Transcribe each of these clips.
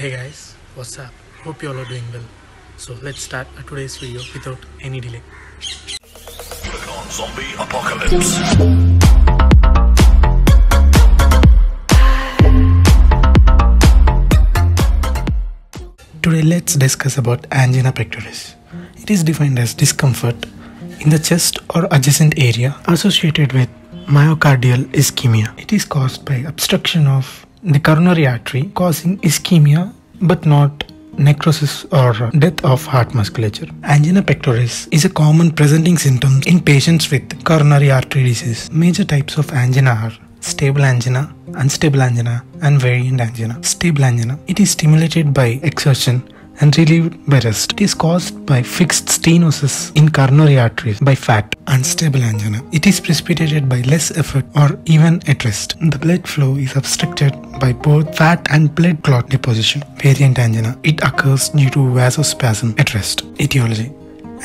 Hey guys, what's up? Hope you all are doing well. So let's start today's video without any delay. Click on Zombie Apocalypse. Today let's discuss about angina pectoris. It is defined as discomfort in the chest or adjacent area associated with myocardial ischemia. It is caused by obstruction of the coronary artery, causing ischemia but not necrosis or death of heart musculature. Angina pectoris is a common presenting symptom in patients with coronary artery disease. Major types of angina are stable angina, unstable angina, and variant angina. Stable angina, it is stimulated by exertion and relieved by rest. It is caused by fixed stenosis in coronary arteries by fat. Unstable angina, it is precipitated by less effort or even at rest. The blood flow is obstructed by both fat and blood clot deposition. Variant angina, it occurs due to vasospasm at rest. Etiology,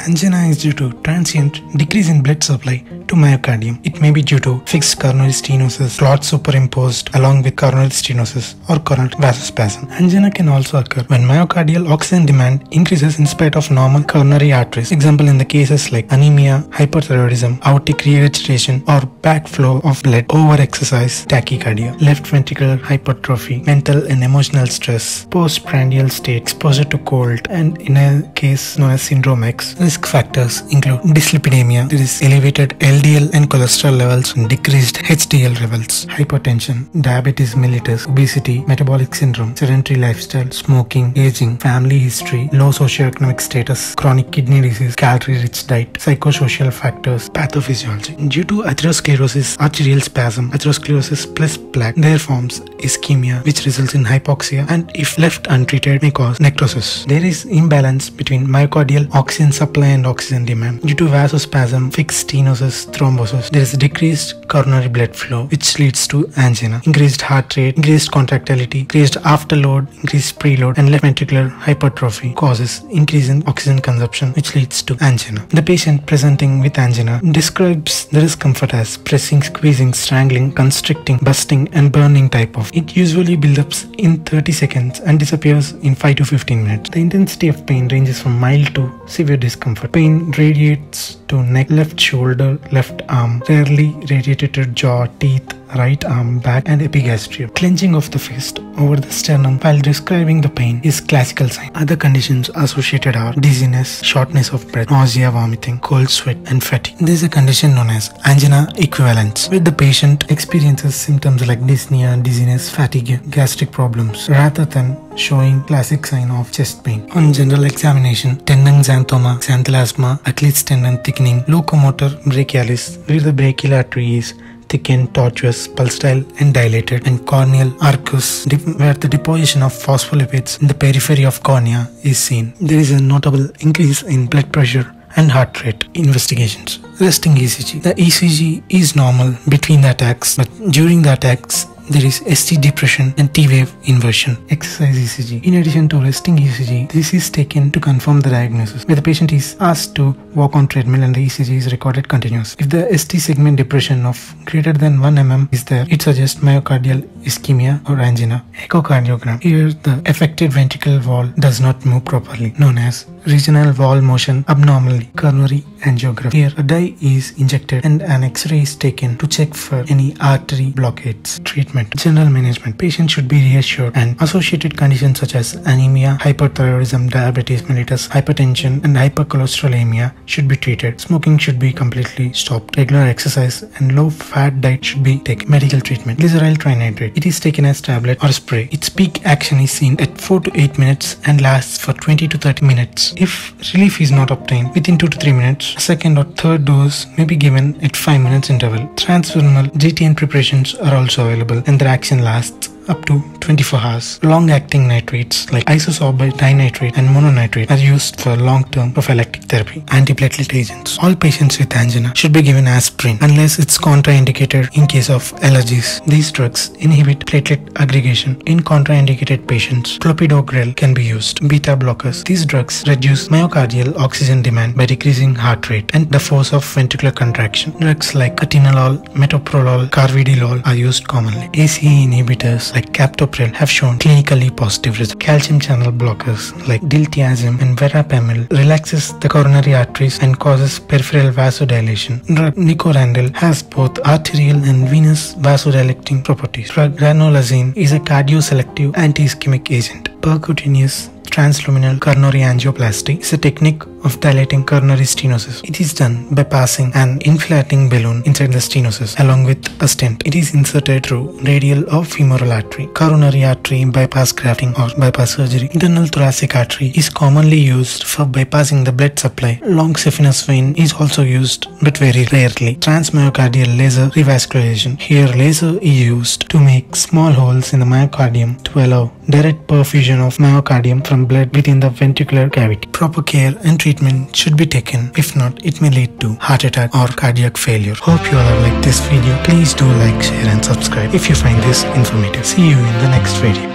angina is due to transient decrease in blood supply to myocardium. It may be due to fixed coronary stenosis, clots superimposed along with coronary stenosis or coronary vasospasm. Angina can also occur when myocardial oxygen demand increases in spite of normal coronary arteries. Example in the cases like anemia, hyperthyroidism, aortic regurgitation or backflow of blood, over-exercise, tachycardia, left ventricular hypertrophy, mental and emotional stress, postprandial state, exposure to cold, and in a case known as syndrome X. Risk factors include dyslipidemia, there is elevated LDL and cholesterol levels, decreased HDL levels, hypertension, diabetes mellitus, obesity, metabolic syndrome, sedentary lifestyle, smoking, aging, family history, low socioeconomic status, chronic kidney disease, calorie-rich diet, psychosocial factors, pathophysiology. Due to atherosclerosis, arterial spasm, atherosclerosis plus plaque, there forms ischemia, which results in hypoxia and if left untreated may cause necrosis. There is imbalance between myocardial oxygen supply and oxygen demand. Due to vasospasm, fixed stenosis, thrombosis, there is decreased coronary blood flow which leads to angina, increased heart rate, increased contractility, increased afterload, increased preload, and left ventricular hypertrophy causes increase in oxygen consumption which leads to angina. The patient presenting with angina describes the discomfort as pressing, squeezing, strangling, constricting, busting, and burning type of. It usually builds up in 30 seconds and disappears in 5 to 15 minutes. The intensity of pain ranges from mild to severe discomfort. Pain radiates to neck, left shoulder, left arm, rarely radiated to jaw, teeth, right arm, back, and epigastrium. Clenching of the fist over the sternum while describing the pain is classical sign. Other conditions associated are dizziness, shortness of breath, nausea, vomiting, cold sweat, and fatigue. There is a condition known as angina equivalence, where the patient experiences symptoms like dyspnea, dizziness, fatigue, gastric problems, rather than showing classic sign of chest pain. On general examination, tendon xanthoma, xanthalasma, Achilles tendon thickening, locomotor brachialis, where the brachial artery is thickened, tortuous, pulsatile, and dilated, and corneal arcus, where the deposition of phospholipids in the periphery of cornea is seen. There is a notable increase in blood pressure and heart rate. Investigations. Resting ECG. The ECG is normal between the attacks, but during the attacks, there is ST depression and T-wave inversion. Exercise ECG. In addition to resting ECG, this is taken to confirm the diagnosis, where the patient is asked to walk on treadmill and the ECG is recorded continuously. If the ST segment depression of greater than 1 mm is there, it suggests myocardial ischemia or angina. Echocardiogram. Here, the affected ventricular wall does not move properly, known as regional wall motion abnormality. Coronary angiography. Here, a dye is injected and an X-ray is taken to check for any artery blockades. Treatment. General management. Patients should be reassured and associated conditions such as anemia, hyperthyroidism, diabetes mellitus, hypertension, and hypercholesterolemia should be treated. Smoking should be completely stopped. Regular exercise and low-fat diet should be taken. Medical treatment. Glyceryl trinitrate. It is taken as tablet or spray. Its peak action is seen at 4 to 8 minutes and lasts for 20 to 30 minutes. If relief is not obtained within 2 to 3 minutes, a second or third dose may be given at 5 minutes interval. Transdermal GTN preparations are also available, and their action lasts up to 24 hours. Long-acting nitrates like isosorbide dinitrate and mononitrate are used for long-term prophylactic therapy. Antiplatelet agents. All patients with angina should be given aspirin unless it's contraindicated in case of allergies. These drugs inhibit platelet aggregation. In contraindicated patients, clopidogrel can be used. Beta blockers. These drugs reduce myocardial oxygen demand by decreasing heart rate and the force of ventricular contraction. Drugs like atenolol, metoprolol, carvedilol are used commonly. ACE inhibitors drugs like captopril have shown clinically positive results. Calcium channel blockers like diltiazem and verapamil relaxes the coronary arteries and causes peripheral vasodilation. Drug nicorandil has both arterial and venous vasodilating properties. Drug ranolazine is a cardioselective anti-ischemic agent. Percutaneous transluminal coronary angioplasty is a technique of dilating coronary stenosis. It is done by passing an inflating balloon inside the stenosis along with a stent. It is inserted through radial or femoral artery, coronary artery bypass grafting or bypass surgery. Internal thoracic artery is commonly used for bypassing the blood supply. Long saphenous vein is also used but very rarely. Transmyocardial laser revascularization. Here laser is used to make small holes in the myocardium to allow direct perfusion of myocardium from blood within the ventricular cavity. Proper care and treatment should be taken. If not, it may lead to heart attack or cardiac failure. Hope you all have liked this video. Please do like, share and subscribe if you find this informative. See you in the next video.